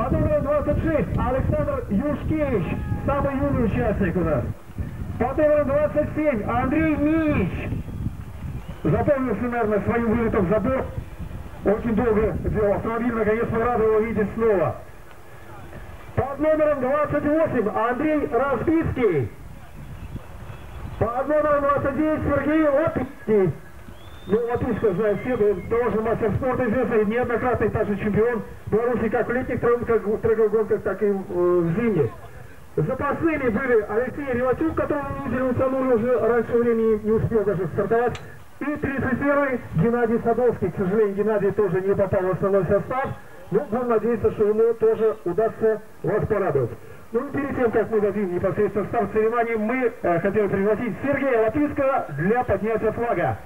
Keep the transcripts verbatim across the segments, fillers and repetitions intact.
По номеру двадцать шесть Александр Юшкевич, самый юный участник у нас. По номеру двадцать семь Андрей Милич. Запомнился, наверное, своим вылетом в забор. Очень долго делал автомобиль, наконец мы рады его видеть снова. Под номером двадцать восемь Андрей Розбицкий. Под номером двадцать девять Сергей Лопицкий. Ну, Латушко знает все, он тоже мастер спорта известный, неоднократный также чемпион Беларуси как в летних трековых гонках, так и в зимних. Запасными были Алексей Ревачук, которого мы видели в Сануре уже раньше времени, не успел даже стартовать. И тридцать первый Геннадий Садовский. К сожалению, Геннадий тоже не попал в основной состав, но будем надеяться, что ему тоже удастся вас порадовать. Ну и перед тем, как мы дадим непосредственно старт церемонии, мы э, хотели пригласить Сергея Латушко для поднятия флага.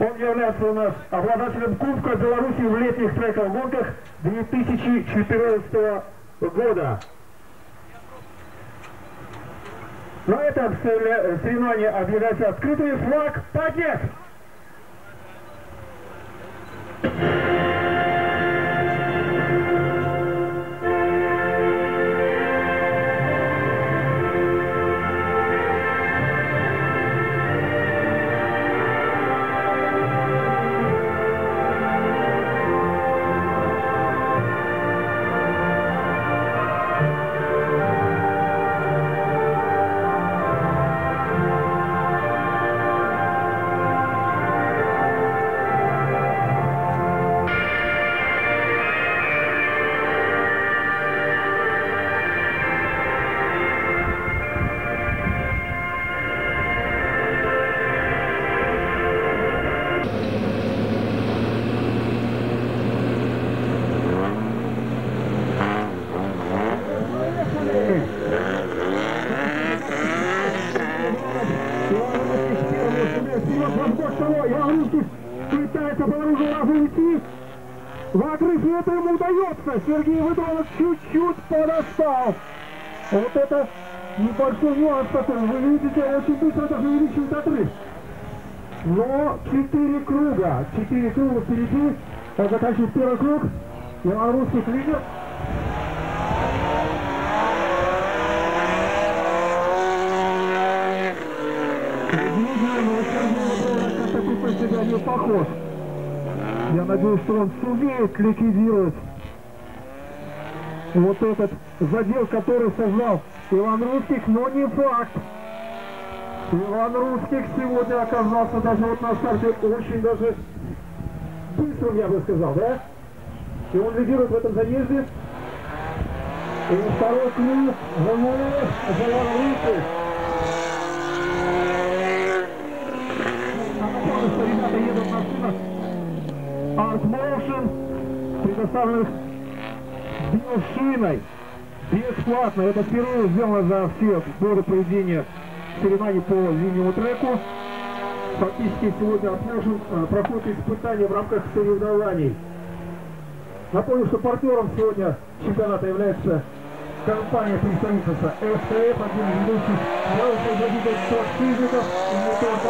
Он является у нас обладателем Кубка Беларуси в летних трековых гонках две тысячи четырнадцатого года. На этом церемония объявляется открытый, флаг поднят! Сергей Вытронок чуть-чуть подоспал. Вот это небольшой нюанс такой. Вы видите, очень быстро даже увеличивает отрыв. Но четыре круга. четыре круга впереди. Так, заканчивает первый круг. Иван Русских лидер. Сергей Вытронок себя не похож. Я надеюсь, что он сумеет ликвидировать вот этот задел, который создал Иван Русских, но не факт. Иван Русских сегодня оказался даже вот на старте очень даже быстрым, я бы сказал, да? И он лидирует в этом заезде. И второй клуб замолвает за Иван Русских. А потому что ребята едут на шинах Art Motion, предоставленных биошиной, бесплатно. Это впервые сделано за все годы проведения церемонии по зимнему треку. Фактически сегодня отложен, проходит испытание в рамках соревнований. Напомню, что партнером сегодня чемпионата является компания представительства эс кей эф, один из лучших производителей шорт-физиков и не только.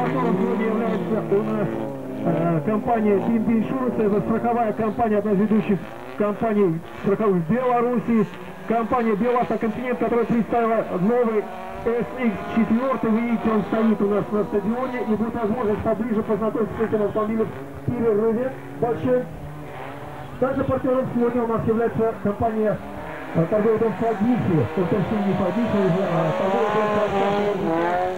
Также партнером сегодня является у нас компания Тимбейшурс, это страховая компания, одна из ведущих компаний страховых в Беларуси. Компания Биоавтоконтинент, которая представила новый эс икс четыре. Вы видите, он стоит у нас на стадионе, и будет возможность поближе познакомиться с этим автомобилем в перерыве. Дальше. Также партнером сегодня у нас является компания Торговый дом Подойди. Это точно не Подойди, уже Торговый дом Подойди.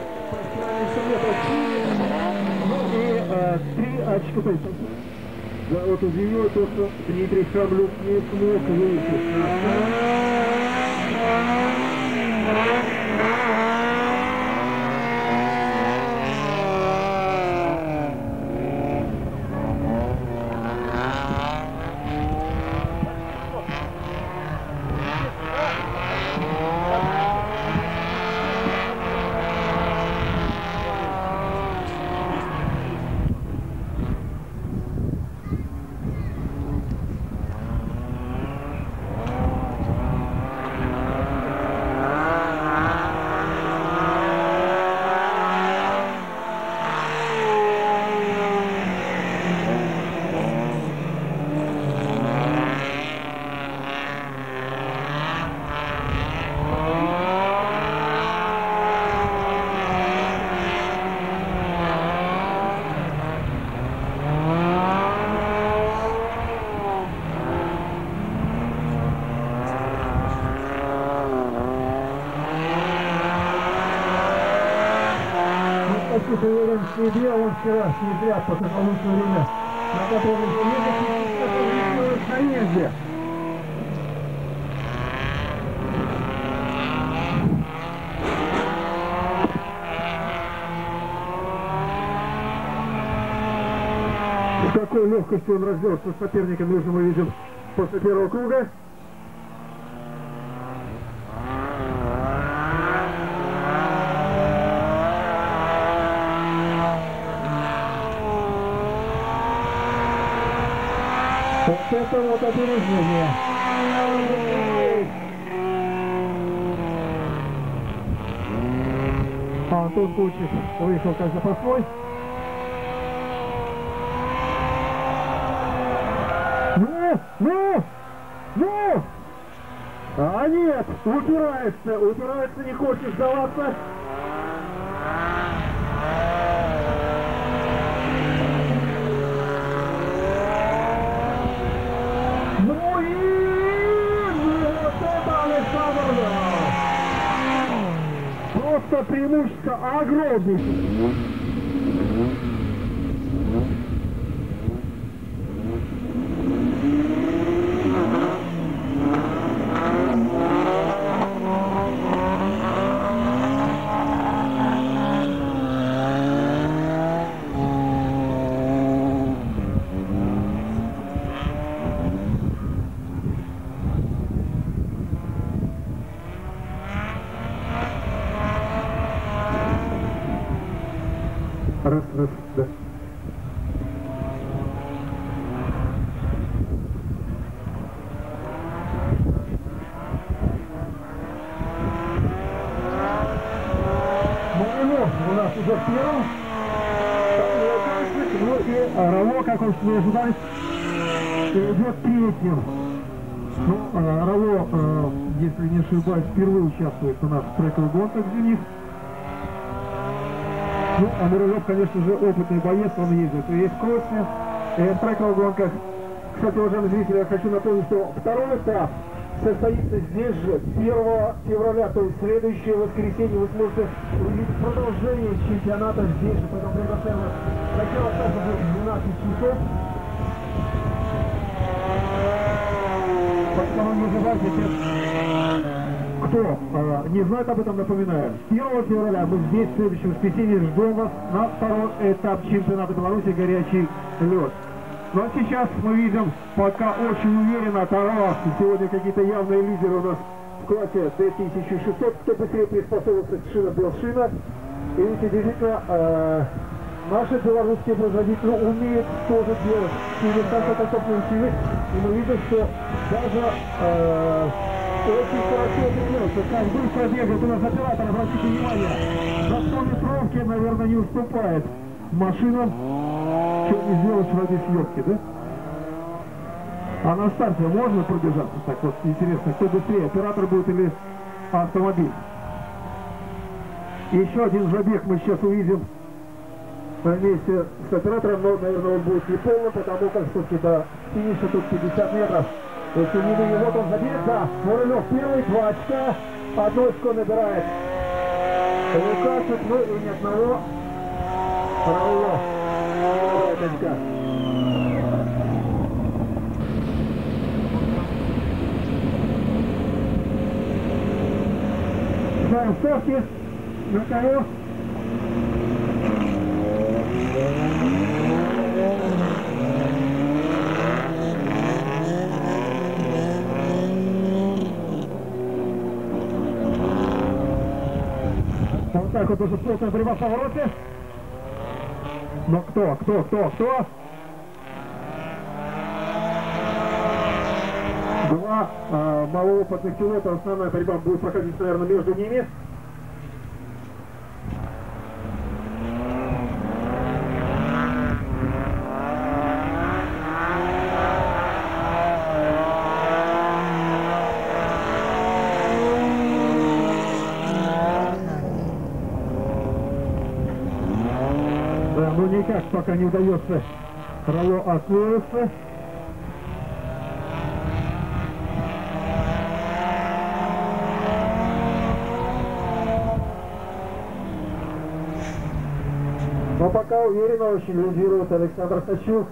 Три очка. Да, вот удивило то, что Дмитрий Хаблюк не смог выйти. Ah! не делал он вчера с ядра по какому-то времени, на котором ехать на езде. С какой легкостью он разделся с соперником, уже мы видим после первого круга. Это вот опережение. Антон Точев выехал как запасной. Ну, ну, ну! А нет, упирается, упирается, не хочет сдаваться. Преимущество огромнейшее. Не ожидались, идет третьим. Ну, а, Роло, а, если не ошибаюсь, впервые участвует у нас в трековых гонках «Зенит». Ну, а Мурлёк, конечно же, опытный боец, он ездит и в кроссе, и в трековых гонках. Кстати, уважаемые зрители, я хочу напомнить, что второй этап состоится здесь же, первого февраля, то есть следующее воскресенье. Вы сможете увидеть продолжение чемпионата здесь же, поэтому приглашаем вас. Сначала часа будет двенадцать часов. Поэтому не забывайте, кто а, не знает об этом, напоминаю. первого февраля мы здесь, в следующем воскресенье, ждем вас на второй этап чемпионата Беларуси «Горячий лед». Ну а сейчас мы видим, пока очень уверенно Тарас, сегодня какие-то явные лидеры у нас в классе три тысячи шестьсот, кто быстрее приспособился к шина был шина. И видите, действительно, э, наши белорусские производители умеют тоже делать. И в конце концов научились, и мы видим, что даже э, очень хорошо это делается. Как быстро бегает у нас оператор, обратите внимание, за сто метровки, наверное, не уступает машинам. Что не сделаешь ради съемки, да? А на старте можно пробежаться? Так вот, интересно, кто быстрее, оператор будет или автомобиль? Еще один забег мы сейчас увидим вместе с оператором, но, наверное, он будет не полным, потому как все-таки до финиша тут пятьдесят метров. Если не видно, вот он забег, да, Мурлёк первый, два очка, одно очко набирает Лукашек, ну и ни одного Роло. Ставим ставки на колес. Вот так вот уже плотная борьба в повороте. Но кто, кто, кто, кто? Два э, малоопытных пилота. Основная борьба будет проходить, наверное, между ними. Никак пока не удается Роло освоиться. Но пока уверенно очень лидирует Александр Сачук.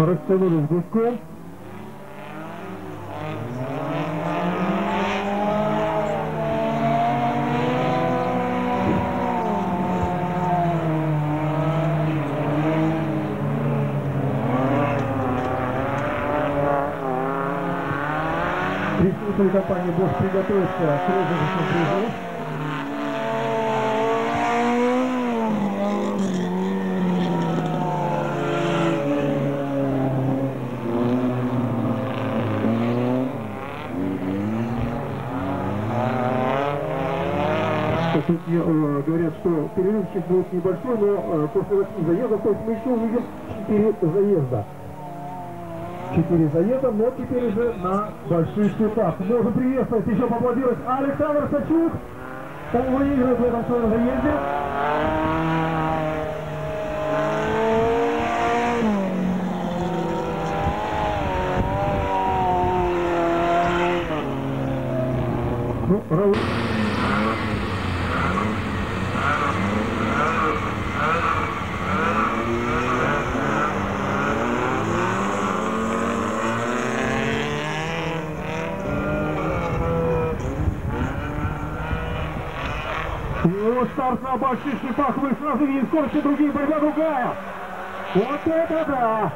Расставили с гуськом. Присутствует компания BOSCH, приготовиться к розыгрышному призу. Говорят, что перерывчик будет небольшой, но после восьми заездов, то есть мы еще увидим четыре заезда. четыре заезда, но теперь уже на больших счетах. Можно приветствовать, еще поаплодировать Александр Сачук. Он выиграет в этом своем заезде. Ну, Рауль. Старт на больших шлипах, вы сразу видите скорость, другие, борьба другая. Вот это да!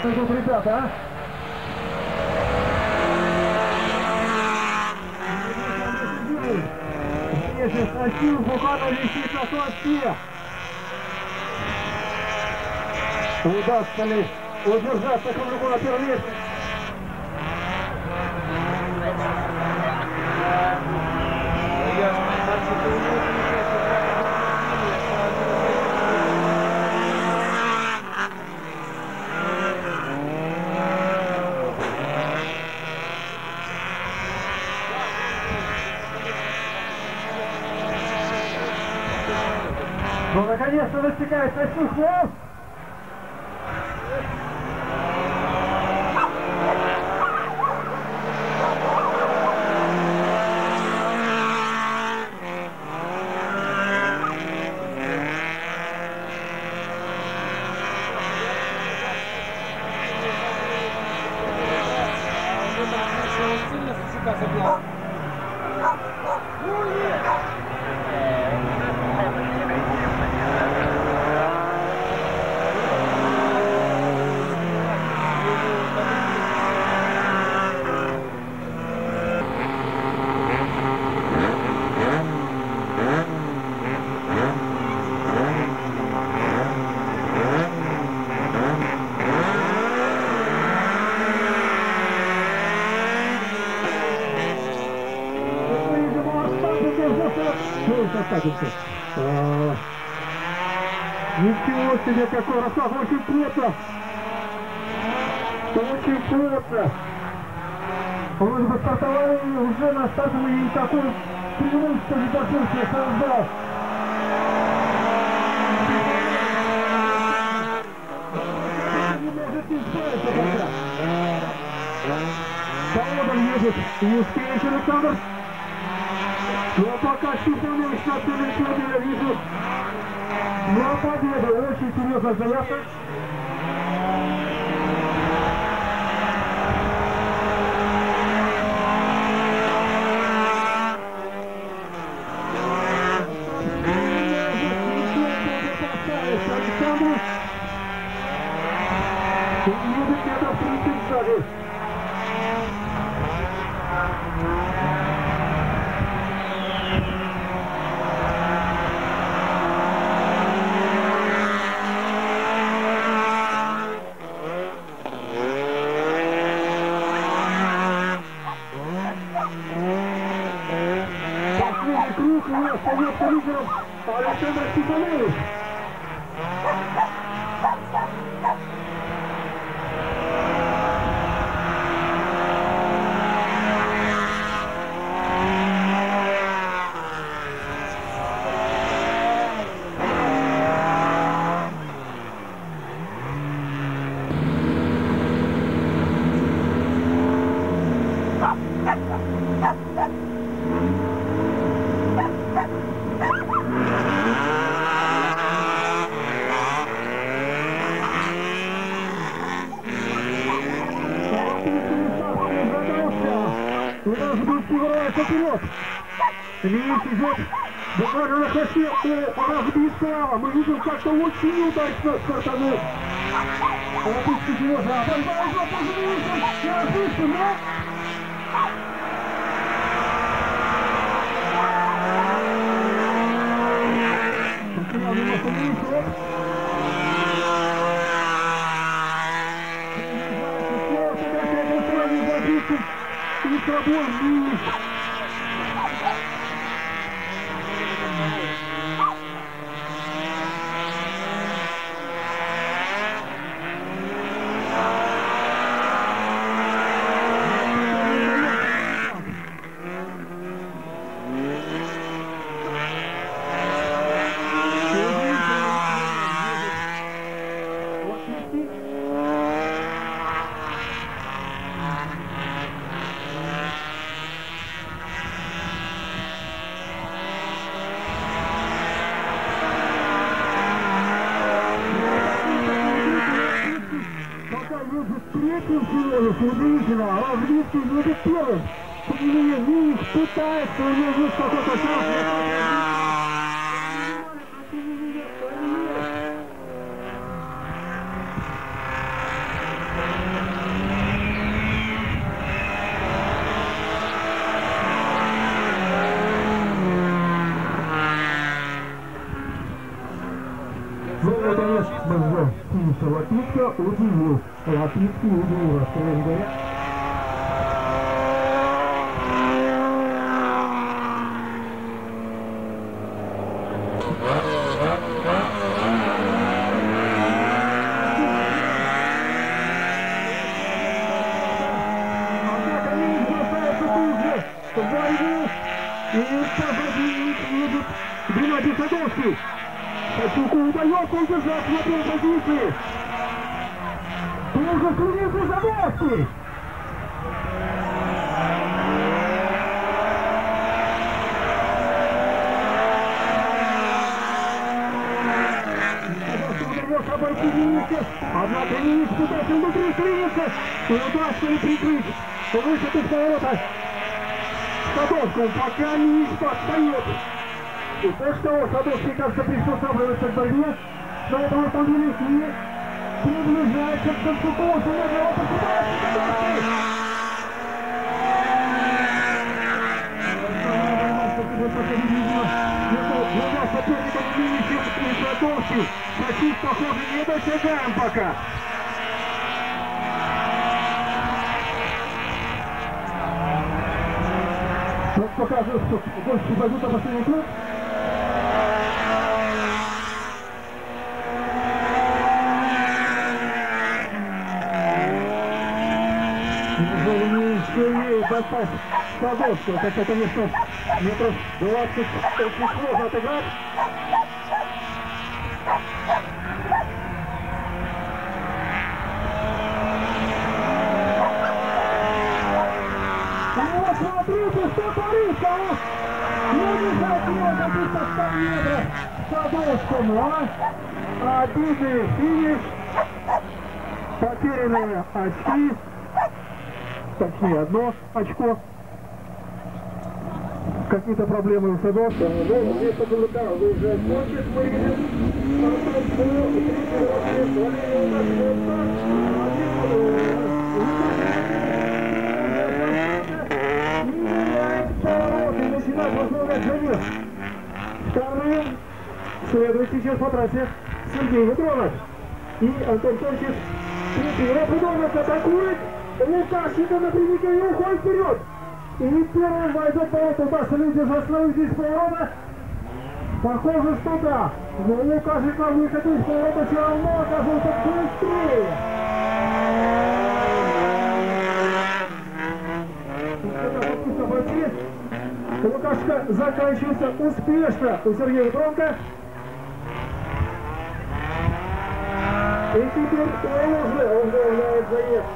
Что тут, ребята, а? Здесь Сачук буквально висит на толчке. Удастся ли удержаться кругу на первом месте? Ну, наконец-то достигает Сачук хвост! Ничего себе, какой рассказ, очень плотно, очень плотно. Вроде бы стартовали уже на стартовый и такой преимущество не такой создал. Не может не справиться пока. Колодом едет Юшкевич Александр. Но пока чемпионы шестнадцатого вижу на победу. Очень серьезная заявка. Розбицкий вырывается вперед. Левич идет буквально на хвосте у Розбицкого. Мы видим, как-то очень неудачно стартанул. Лопицкий берет, а борьба уже поживится. И Розбицкий, да? Потерял немножко Левича. И пробой вниз. Удивил. Латинский удивил. Однако они не бросаются тут же. В борьбу. И едут Геннадий Садовский. Сачуку удается удержать на первой позиции. Уже следите за Левским! Удается обойти Милича, однако Милич пытается внутри клиниться, и удастся ли прикрыть выход из поворота. Садовскому пока Милич подстает. И после того Садовский как-то приспосабливается к борьбе, но этого там Милич приближается к концу, Садовского покупается Садовский. Двумя соперников Милича и Садовский. Сачук, похоже, не досягаем пока. Вот показывает, что больше пойдут обошли клуб. Умеет достать Садовского, хотя, конечно, метров двадцать очень сложно отыграть. И вот смотрите, что творится, а! Ну не захотел быть на ста метров Садовскому, а! Обидный финиш, потерянные очки. Точнее, одно очко. Какие-то проблемы у Садовского. Да, ну, вместо Галутарова уже хочет выиграть. Потом по третьему разу Валерий Лукашенко. Не меняет поворот и начинает возлагать за вверх. Вторым следует сейчас по трассе Сергей Вытронок. И Антон Точев третий раз Вытронок атакует. Лукашенко на прямике и уходит вперед. И первым войдет поворот. У нас люди заслоились из поворота. Похоже, что да. Но Лукашенко выход из поворота все равно оказался быстрее. Лукашенко заканчивается успешно у Сергея Петровка. И теперь он уже, он заявляет заезд.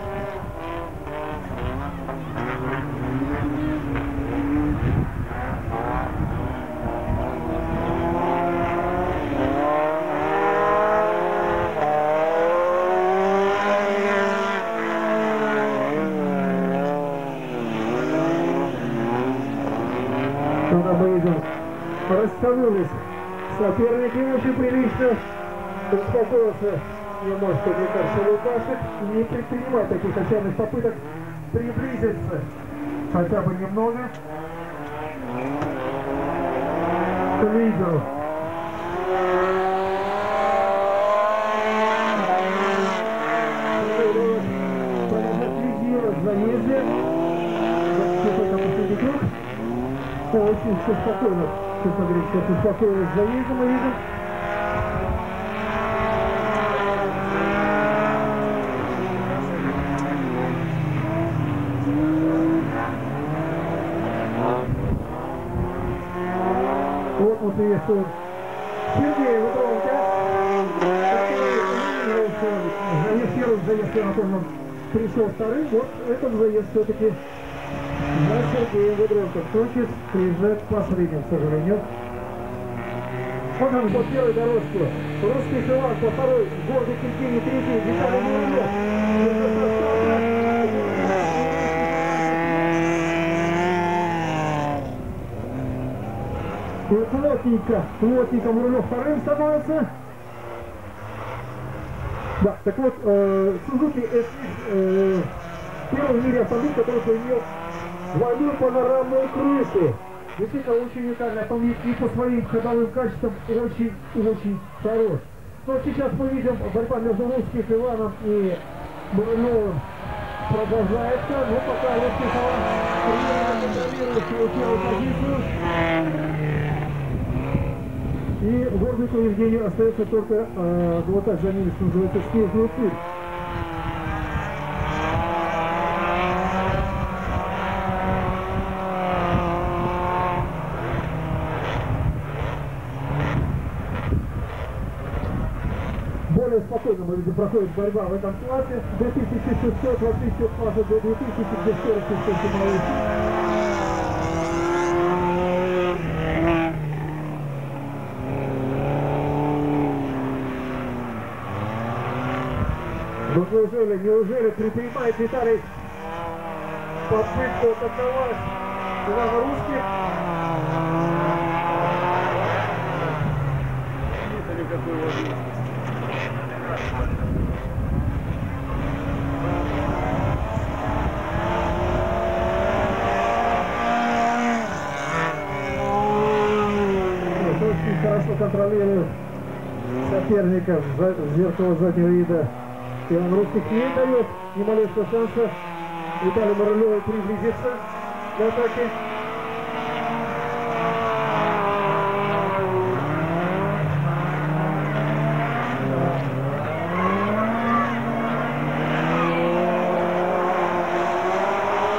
Она выиграла. Расстановились. Соперник не очень прилично успокоился. Не может, мне кажется, Лукашек не предпринимает таких отчаянных попыток приблизиться. Хотя бы немного. К лидеру. Занижение. Очень все спокойно. Все, смотрите, сейчас успокоилось заезда, мы видим. Вот мы приветствуем Сергея Вытронка. Заезд первым, заезд первым пришел вторым. Вот этот заезд все-таки за Сергея Вытронка. Точек приезжает последним, к сожалению. Вот он по первой дорожке. Русский Иван по второй, гордый Киркини третий, Виталий Мурлёк. И плотненько, плотненько Мурлёк вторым становится. Да, так вот, э, Сузуки эс икс э, первый в мире автомобиль, который имел двойную панорамную крышу. Действительно очень уникальный автомобиль и по своим ходовым качествам очень-очень хорош. Но сейчас мы видим, борьба между Русских, Иваном и Мурлёвым продолжается, но пока Русских Иван контролирует свою первую позицию. И гордику Евгению остается только э, вот так за ними, что называется, снежный пыль. Более спокойно, мы видим, проходит борьба в этом классе. До тысячи шестисот, от тысячи класса до две тысячи четырёхсот. Ну неужели, неужели предпринимает Виталий попытку атаковать Ивана Русских? Нет никакой возможности. Очень хорошо контролирует соперника с зеркала заднего вида. Иван Русских не дает ни малейшего шанса Виталию Мурлёву приблизиться к атаке.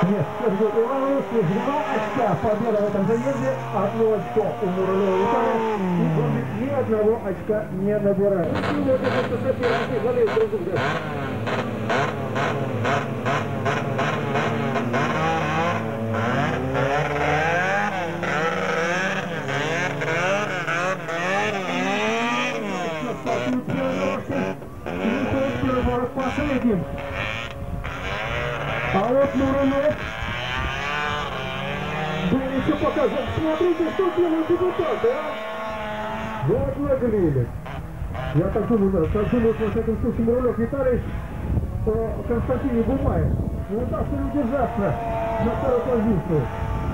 Нет, все-таки Иван Русских два очка победа в этом заезде, одно очко у Мурлёва Виталия, и он ни одного очка не набирает. А вот Мурлёк был еще показан. Смотрите, что делают депутаты, а? Вот наглели. Я так думаю, так думаю, что в этом случае Мурлёк Виталий по Константину Бумаю. Не удастся удержаться на второй позицию.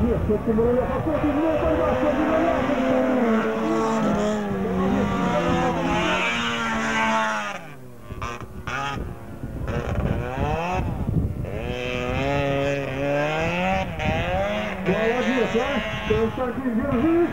Нет, все-таки Мурлёк охотный, но пожалуйста, Мурлёк! Константин, держи!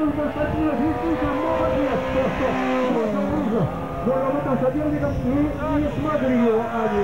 Константин Бумай. Но работа соперников не смогли его они.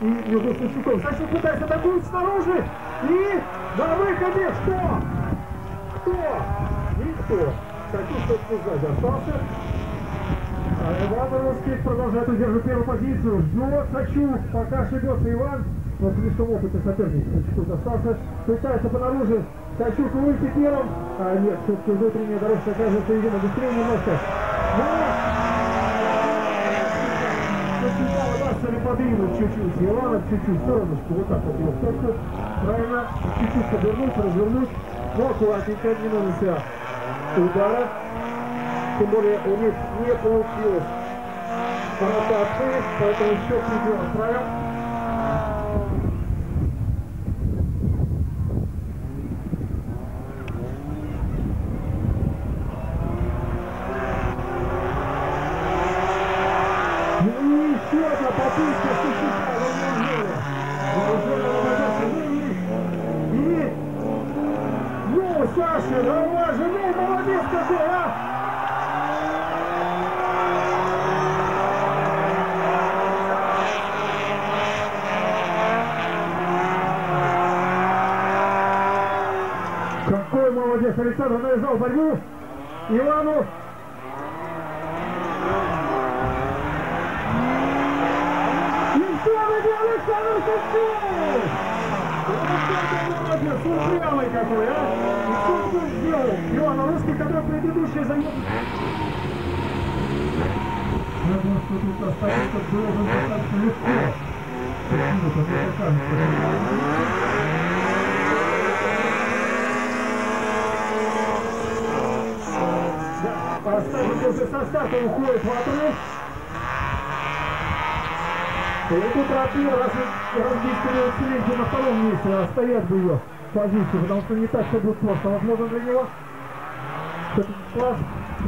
И между Сачуком. Сачук пытается атакует снаружи. И на выходе что? Кто? Никто. Сачук, собственно, сзади остался. А Иван Русских продолжает удерживать первую позицию. Ждет Сачук. Пока шибется Иван. Но слишком опытный соперник. Сачук остался. Пытается понаружи. Сачук выйти первым. А нет, все-таки внутренняя дорожка оказывается, видимо, быстрее немножко. Подвинуть чуть-чуть, Ивана чуть-чуть, стороночку, вот так вот его стопку, правильно, чуть-чуть повернуть, развернуть, но аккуратненько, не нужно себя удара, тем более у них не получилось ротации, поэтому счет идет отправил. Александр навязал борьбу Ивану. И что выиграл Александр Сачук? Молодец, он прямый какой, а? И что он сделал? Иван Русских, который предыдущий занял. Я думаю, что тут остается должен достаточно легко. Почему это не покажется? Поставить после состава уходит в отрыв. И тут Рапир разбитый средний на втором месте оставят бы ее позицию, потому что не так все будет просто. Возможно для него класс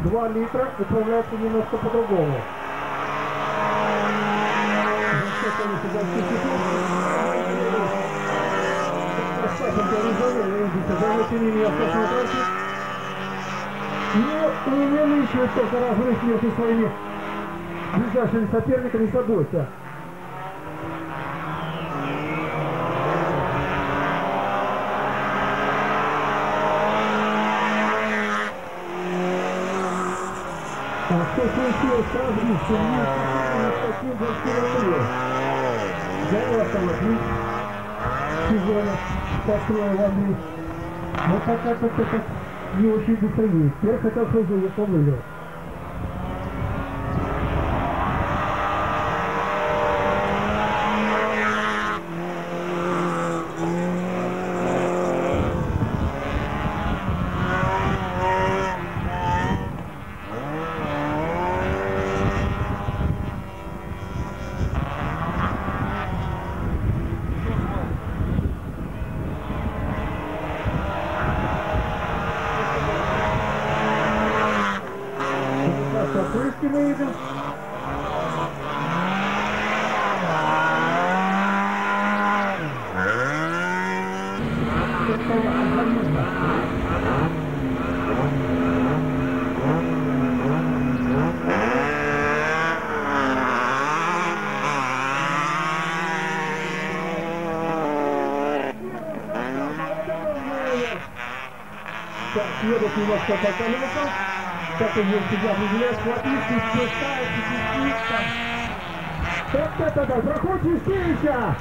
два литра управляется немножко по-другому. Но увеличивает только разрыв между своими ближайшими соперниками и собой. -то. А что случилось с разрывом? Нет, таким же впервые. Занял автомобиль. Сезона построил воды. Но пока как-то как... не очень быстро есть. Я хотел, чтобы я сам выиграл. Едут немножко по колесам. как он ее всегда выделяет, Лопицкий спускается, чистится. Вот это да, проход Юшкевича!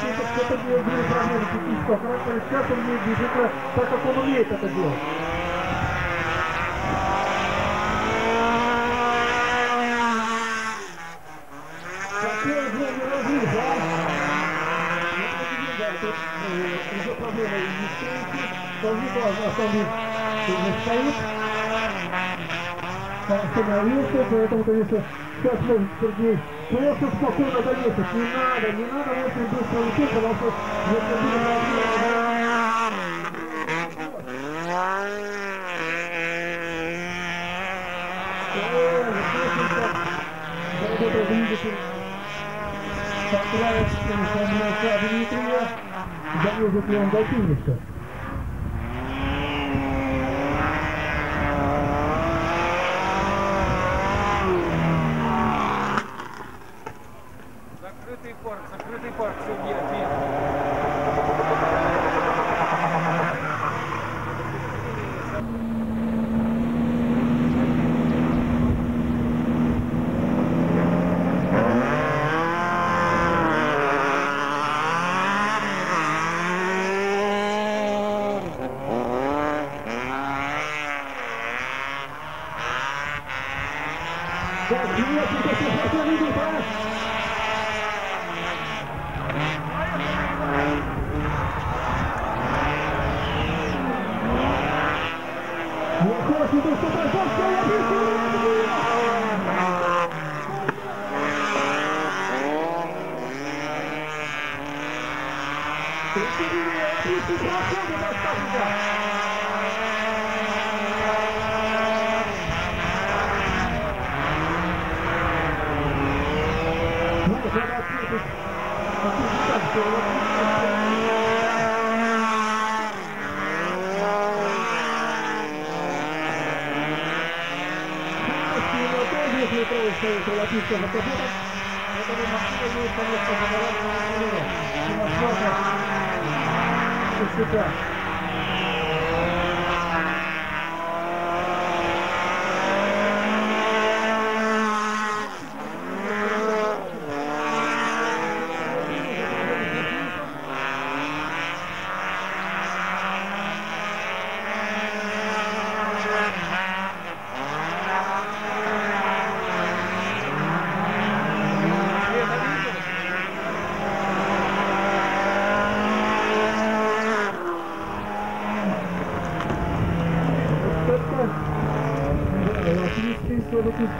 Кто-то не умеет проверить технического характера, сейчас он умеет движение, так как он умеет это делать. Какое же не разрыв, да? Да, тут уже проблема и не стоит, то не важно, остальных не стоит. Остановился, поэтому, конечно, сейчас может Сергей просто спокойно доехать. Не надо, не надо очень быстро лететь, потому что если ты не можешь... Работа двигатель. Поправится, поменялся Дмитрия. Довезет ли он до финиша? Закрытый парк, Сергей, ответ.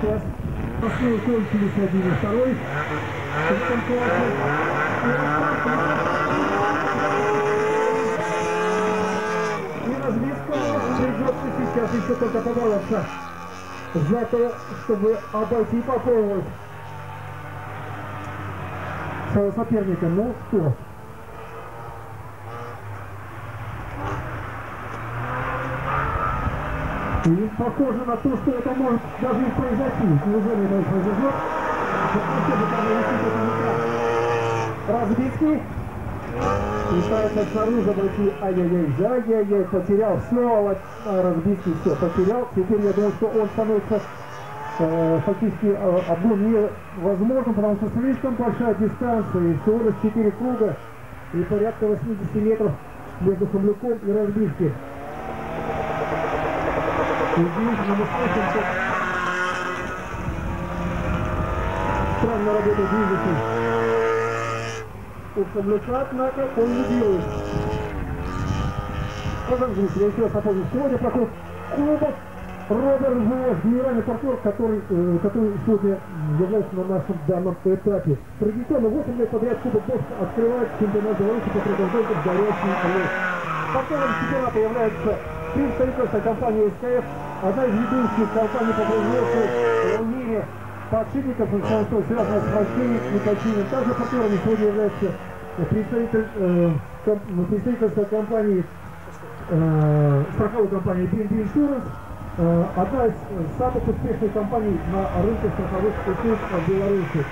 Сейчас пошли кончились один и второй. В этом классе. И Розбицкому придется сейчас еще только побороться за то, чтобы обойти по поводу своего соперника. Ну что? И похоже на то, что это может даже и произойти. Неужели это произойдет? Розбицкий. Пытается снаружи обойти. Ай-яй-яй, ай-яй-яй, потерял. Все, Розбицкий все потерял. Теперь я думаю, что он становится э, фактически э, обгон невозможным, потому что слишком большая дистанция. И всего лишь четыре круга и порядка восьмидесяти метров между Хаблюком и Розбицким. Странно работает двигатель. У Хаблюка, однако, он не делает. Продолжите, я еще раз напомню, сегодня проходит кубок Роберт Волос, генеральный партнер, который, э, который сегодня является на нашем данном этапе. Традиционно восемь лет подряд кубок BOSCH открывает чемпионат Беларуси по продолжению «Горячий лед». Партнером чемпионата является представительская компания эс ка эф, одна из ведущих компаний по производству в мире подшипников и всего, связанных с вращением и качением. Также партнерами сегодня является представитель, э, представительская компания э, страховой компании Тимбейшурс, э, одна из самых успешных компаний на рынке страховых услуг в Беларуси.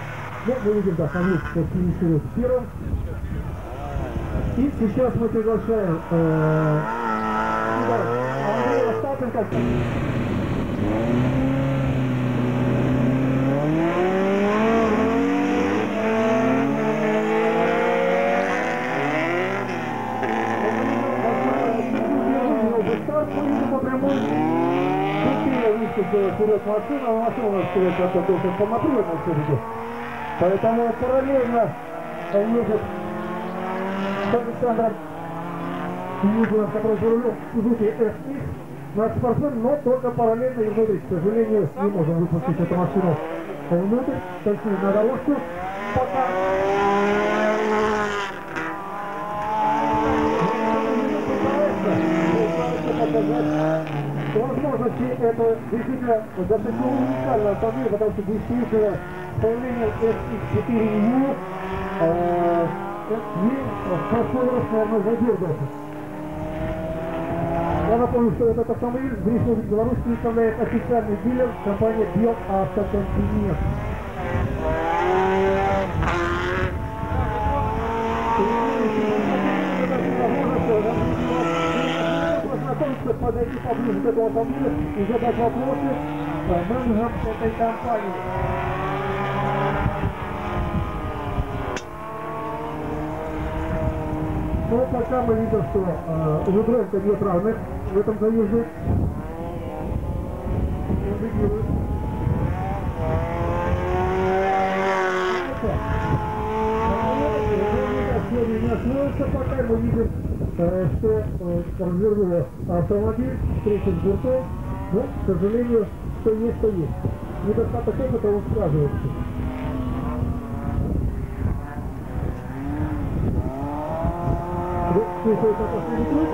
Ну, мы видим, да, конец Тимбейшурс первым. И сейчас мы приглашаем э, Андрея Розбицкого. Вперед машина, но машина у нас вперед как-то должен понапрыгнуть все-таки. Поэтому параллельно едет с Александром Юшкевичем, который за рулем Сузуки эс икс, наш спортсмен, но только параллельно и внутрь. К сожалению, не можем выпустить эту машину внутрь, точнее на дорожку. Пока. Возможности это действительно достаточно уникальное автомобиль, потому что действительно с появлением эс икс четыре э, в прошлый раз, наверное, задержался. Я напомню, что этот автомобиль в Республике Беларусь представляет официальный дилер компании Биоавтоконтини. Подойти поближе к этому автомобилю и задать вопросы менеджерам этой компании. Но пока мы видим, что э, уже тройка бьет равных в этом заезде. Пока мы видим, что развернула автомобиль, встреча с буртом, но, к сожалению, что есть, то есть. Недостаток опыта он сказывается. Вот, слушается последний круг.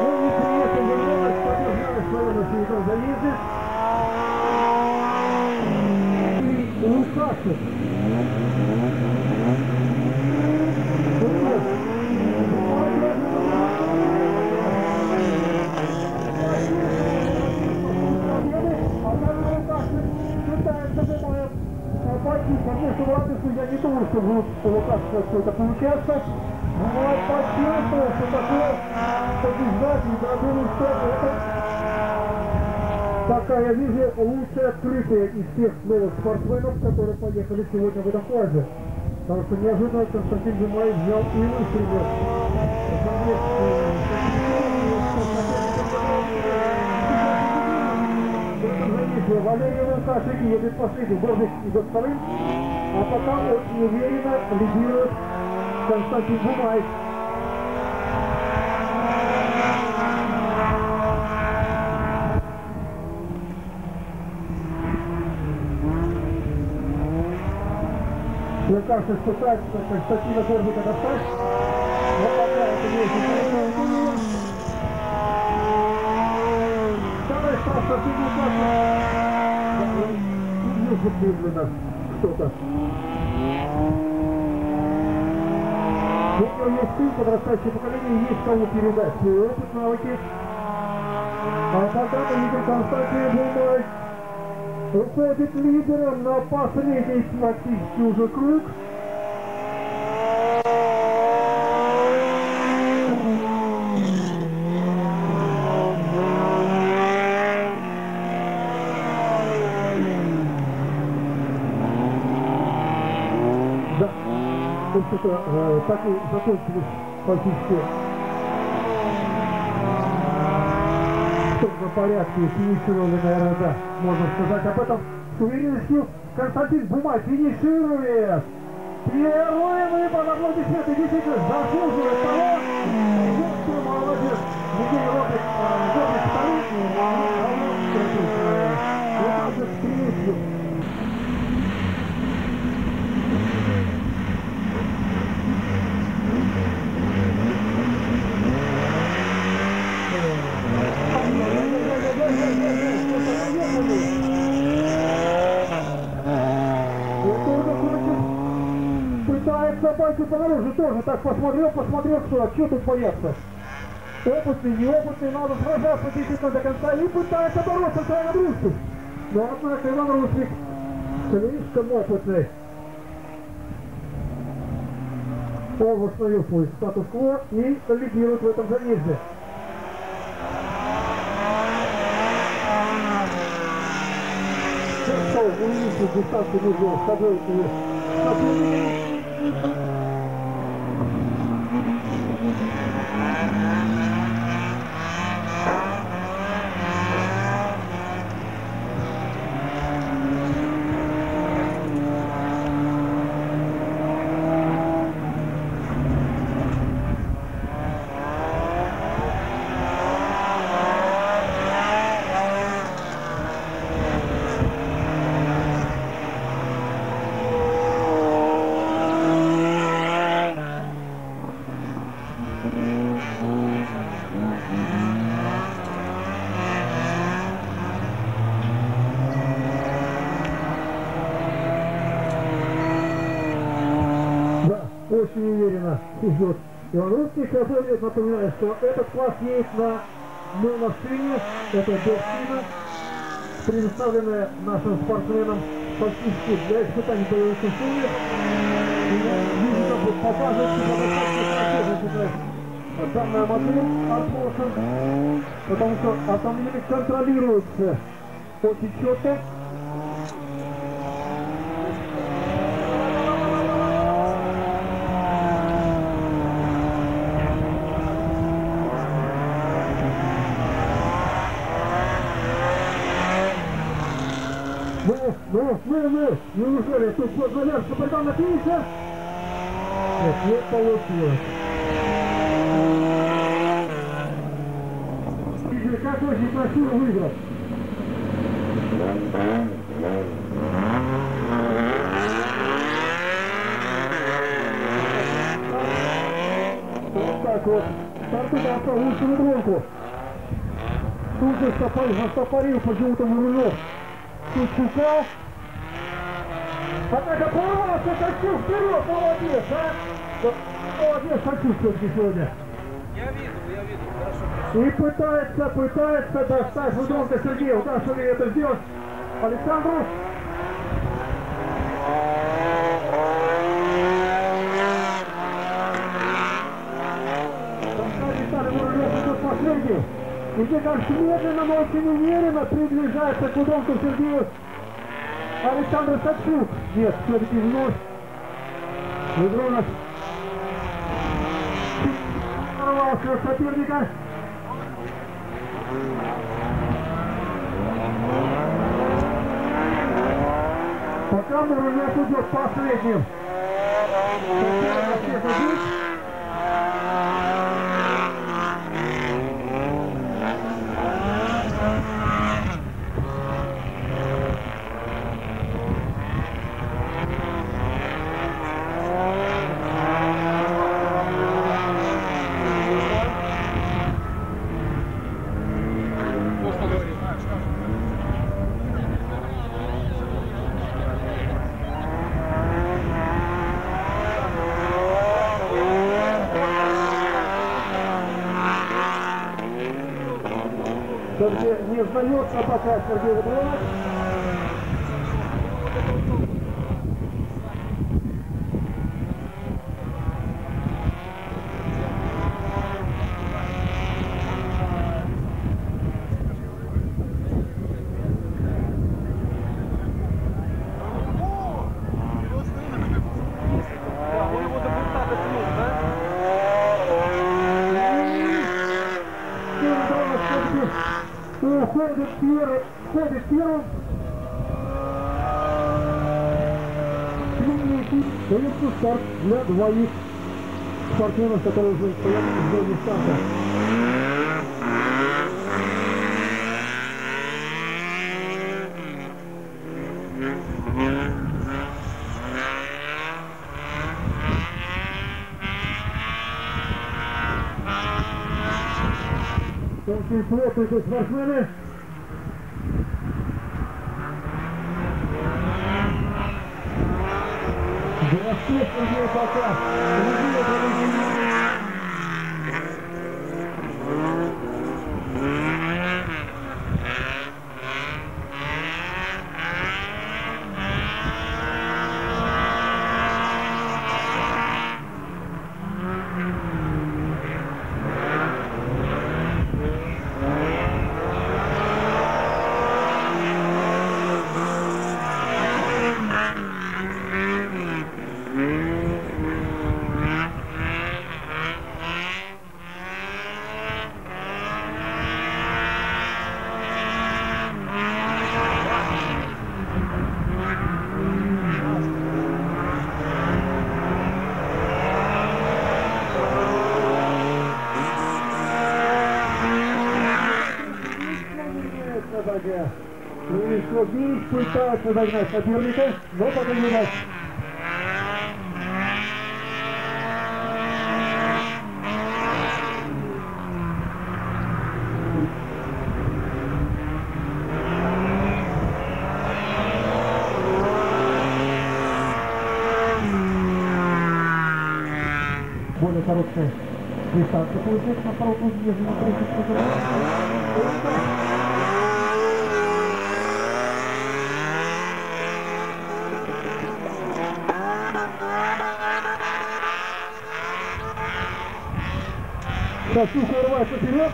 Ну и приехал Мурлёк, поддержали слова на середине заезде. И Лукашенко. Я не думаю, что будет у Лукашенко что-то получаться, но я почувствовал, что такое побеждать и продумать, что это, пока я вижу, лучшее открытие из тех новых спортсменов, которые поехали сегодня в этом классе. Потому что неожиданно Константин Бумай взял и выстрелил. Валерий Лукашенкий едет последний, Божник идет вторым. А пока он уверенно лидирует Константин Бумай. Лукашенко пытается Константина Бумайка достать, но пока это не очень. Второй шанс Константин Бумайка. Что-то. У него есть сын, подрастающее поколение, есть кому передать свой опыт, навыки. А пока мы видим Константина Бумай уходит лидером на последний практически уже круг. Что, э, так и закончились практически в том же порядке, финишировали, наверное, да, можно сказать об этом. С уверенностью Константин Бумай финиширует первым, и под аплодисменты действительно заслуживает того, что молодец, Сергей Лопицкий вторым, а он Лопицкий третьим. Пытается пальцы понаружи тоже так посмотрел, посмотрел, что, что тут бояться. Опытный, неопытный, надо сражаться действительно до конца и пытается бороться с Иваном Русских. Но, однако, Иван Русских слишком опытный. Он восстановил свой статус-кво и лидирует в этом заезде. Шерстов увеличил дистанцию между собойками соперниками. Очень уверенно идет Иван Русских. Я напоминаю, что этот класс есть на моношине. Это боксина, предоставленная нашим спортсменам фактически для испытаний боевых усилий. Видно, что показывается, что данная модель отброшена, потому что автомобили контролируются очень четко. Ну, ну, ну, неужели тут позволяет, что потом напился? Нет, не получилось. Игорь, как очень красиво выиграл. Вот так вот, старту дался лучшему гонку. Тут же стопорил по желтому рулю. Тут шукал. Однако порвался, Сачук, вперед, молодец, а! Молодец, Сачук все-таки сегодня. Я вижу, я вижу, хорошо. И пытается, пытается достать рудонка Сергея. Удастся ли это сделать Александру? Достать Виталий Мурлёк идет последний. И где как медленно, но очень уверенно приближается к рудонку Сергею. Александр Сачук. Нет, все-таки вновь. Вытронок порвался от соперника. Пока Мурлёк идет последним. Не сдается пока Сергей Вытронок. Ходит первым. Следующий старт для двоих спортсменов, которые уже стоят в зоне старта. Очень плотно идут спортсмены. естественные пока. Пыталась подогнать соперника, но потом не раз. Более короткая дистанция получается на втором круге, нежели на третьем круге. Сачук урвается вперед.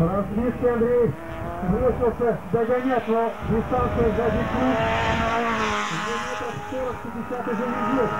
Разбитый Андрей бросился догонять, но дистанция за десять минут. сорок пятьдесят уже не идет.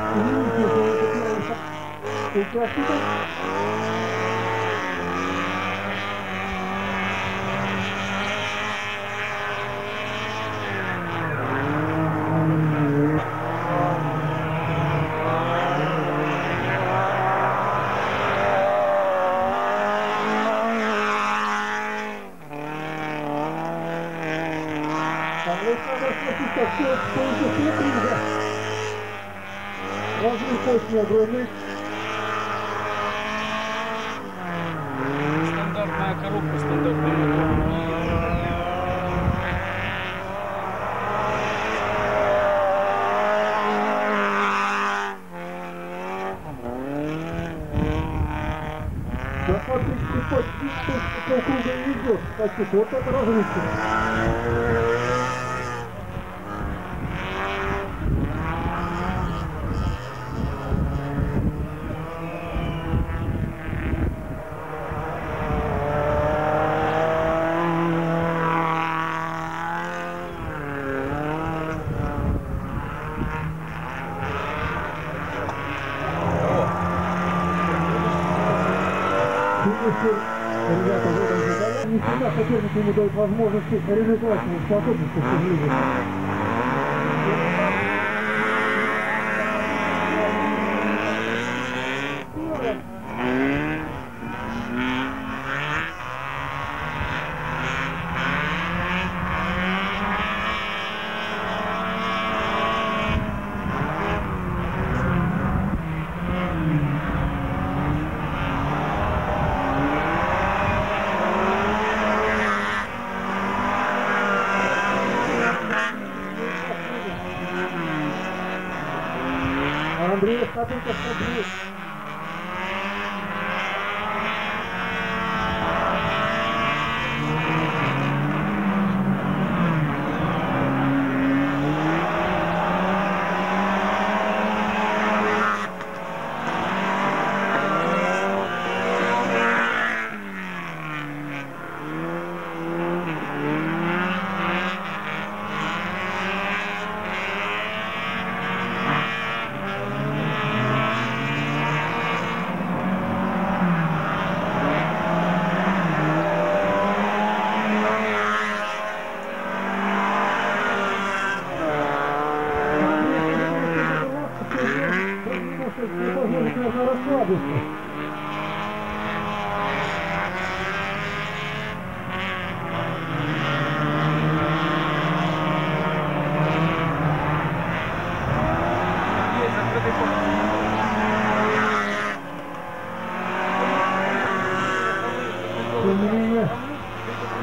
Стандартная коробка, стандартная коробка. Да смотрите, хоть полкруга не идет. Кстати, вот это разрушено. Ему дают возможность реализовать его способности, что ближе.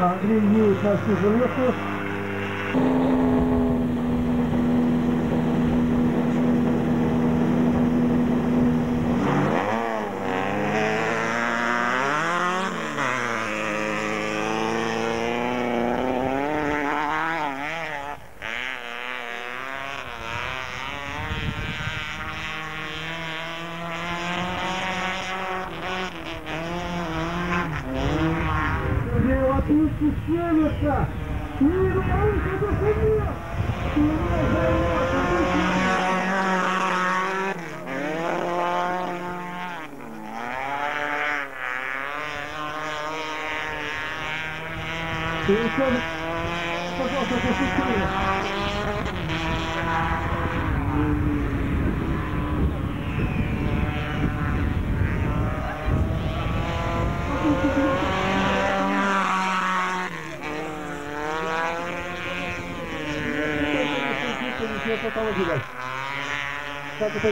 Андрей Милич на сюжету. Как это